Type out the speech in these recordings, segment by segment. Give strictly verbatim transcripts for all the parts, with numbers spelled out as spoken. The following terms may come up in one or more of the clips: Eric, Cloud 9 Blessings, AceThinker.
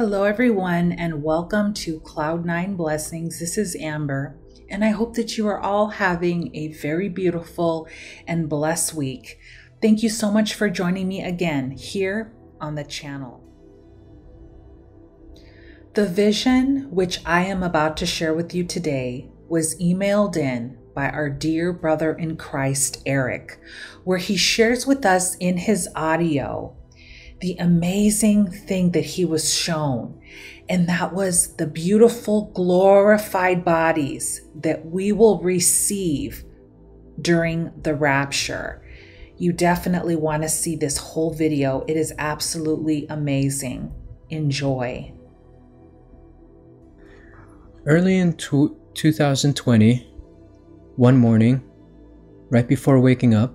Hello everyone, and welcome to Cloud nine Blessings. This is Amber, and I hope that you are all having a very beautiful and blessed week. Thank you so much for joining me again here on the channel. The vision which I am about to share with you today was emailed in by our dear brother in Christ, Eric, where he shares with us in his audio the amazing thing that he was shown, and that was the beautiful glorified bodies that we will receive during the rapture. You definitely want to see this whole video. It is absolutely amazing. Enjoy. Early in two thousand twenty, one morning, right before waking up,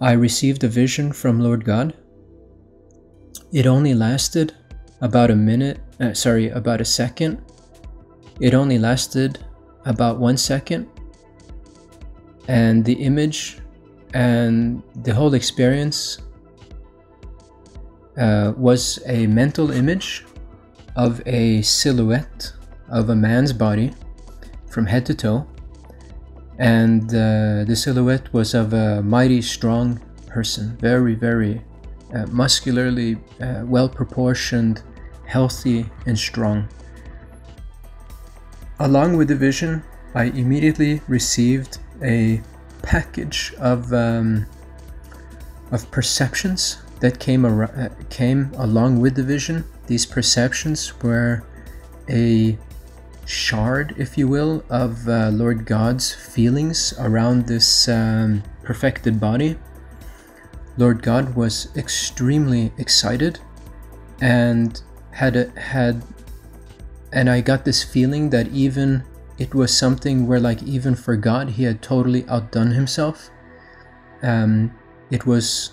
I received a vision from Lord God. It only lasted about a minute, uh, sorry, about a second. It only lasted about one second. And the image and the whole experience uh, was a mental image of a silhouette of a man's body from head to toe. And uh, the silhouette was of a mighty strong person, very, very Uh, muscularly uh, well-proportioned, healthy, and strong. Along with the vision, I immediately received a package of um, of perceptions that came uh, came along with the vision. These perceptions were a shard, if you will, of uh, Lord God's feelings around this um, perfected body. Lord God was extremely excited, and had a, had, and I got this feeling that even it was something where, like, even for God, he had totally outdone himself. Um, it was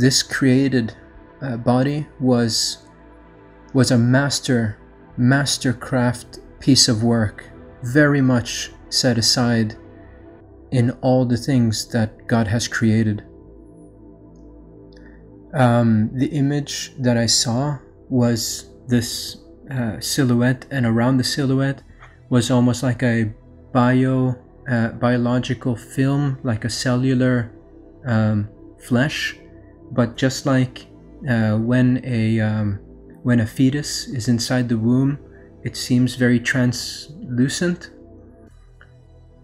this created uh, body was was a master mastercraft piece of work, very much set aside in all the things that God has created. Um, the image that I saw was this uh, silhouette, and around the silhouette was almost like a bio, uh, biological film, like a cellular um, flesh. But just like uh, when a um, when a fetus is inside the womb, it seems very translucent.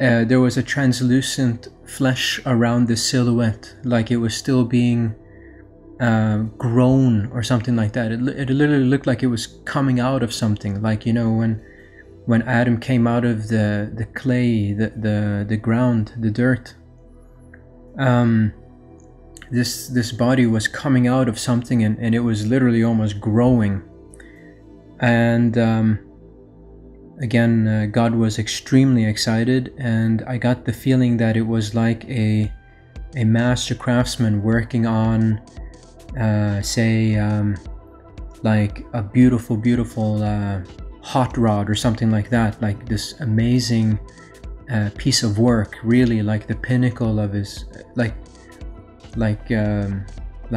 Uh, there was a translucent flesh around the silhouette, like it was still being Uh, grown or something like that. It, it literally looked like it was coming out of something, like, you know, when when Adam came out of the the clay, the the, the ground, the dirt. Um, this this body was coming out of something, and, and it was literally almost growing. And um, again, uh, God was extremely excited, and I got the feeling that it was like a a master craftsman working on Uh, say um, like a beautiful beautiful uh, hot rod or something like that, like this amazing uh, piece of work, really, like the pinnacle of his, like like um,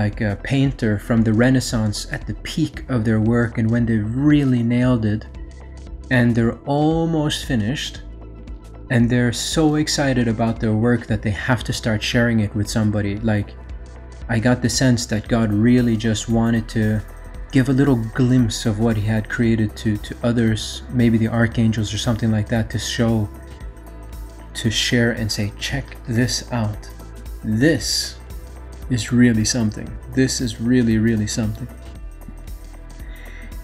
like a painter from the Renaissance at the peak of their work, and when they really nailed it and they're almost finished and they're so excited about their work that they have to start sharing it with somebody. Like, I got the sense that God really just wanted to give a little glimpse of what he had created to, to others, maybe the archangels or something like that, to show, to share and say, check this out. This is really something. This is really, really something.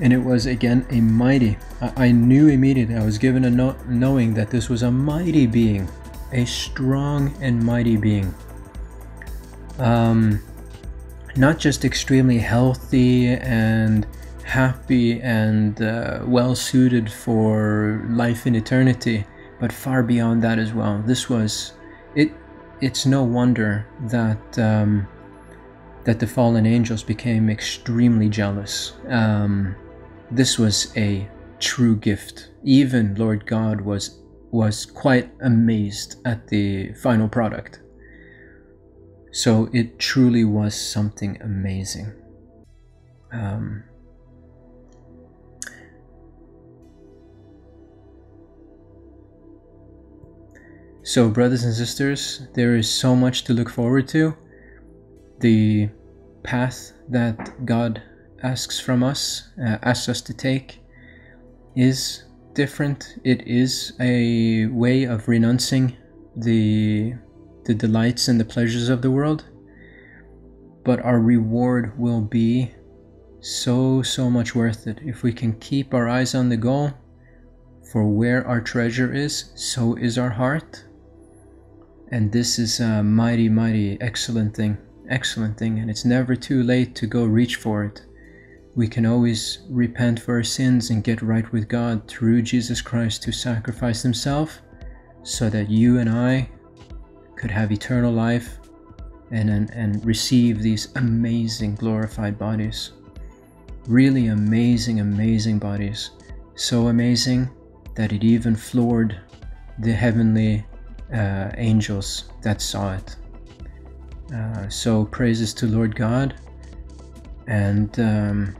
And it was, again, a mighty, I, I knew immediately, I was given a no, knowing that this was a mighty being, a strong and mighty being. Um, Not just extremely healthy and happy and uh, well-suited for life in eternity, but far beyond that as well. This was, it. It's no wonder that um, that the fallen angels became extremely jealous. Um, this was a true gift. Even Lord God was was quite amazed at the final product. So it truly was something amazing. um, so brothers and sisters, there is so much to look forward to. The path that God asks from us, uh, asks us to take, is different. It is a way of renouncing the the delights and the pleasures of the world, but our reward will be so so much worth it if we can keep our eyes on the goal. For where our treasure is, so is our heart. And this is a mighty mighty excellent thing, excellent thing, and it's never too late to go reach for it. We can always repent for our sins and get right with God through Jesus Christ, who sacrificed himself so that you and I could have eternal life and, and, and receive these amazing glorified bodies. Really amazing, amazing bodies. So amazing that it even floored the heavenly uh, angels that saw it. Uh, so praises to Lord God, and um,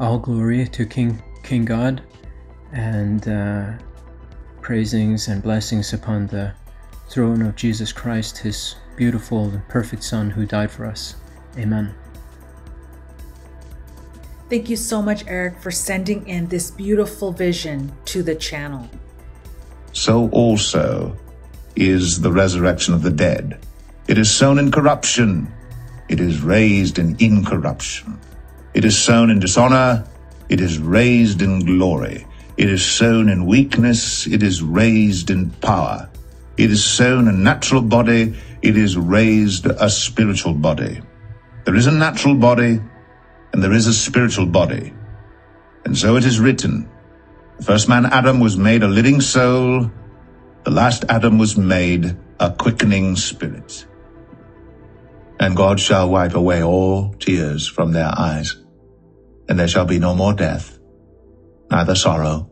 all glory to King King God, and uh, praisings and blessings upon the throne of Jesus Christ, his beautiful and perfect Son, who died for us. Amen. Thank you so much, Eric, for sending in this beautiful vision to the channel. So also is the resurrection of the dead. It is sown in corruption. It is raised in incorruption. It is sown in dishonor. It is raised in glory. It is sown in weakness. It is raised in power. It is sown a natural body. It is raised a spiritual body. There is a natural body, and there is a spiritual body. And so it is written, the first man Adam was made a living soul. The last Adam was made a quickening spirit. And God shall wipe away all tears from their eyes, and there shall be no more death, neither sorrow,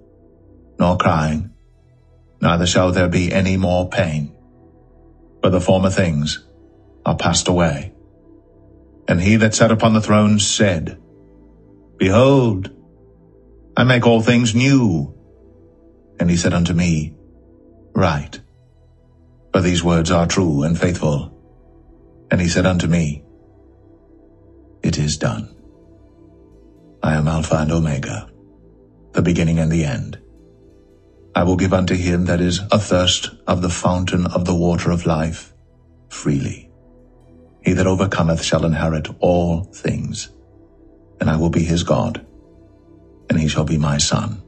nor crying, neither shall there be any more pain, for the former things are passed away. And he that sat upon the throne said, Behold, I make all things new. And he said unto me, Write, for these words are true and faithful. And he said unto me, It is done. I am Alpha and Omega, the beginning and the end. I will give unto him that is athirst of the fountain of the water of life freely. He that overcometh shall inherit all things, and I will be his God, and he shall be my son.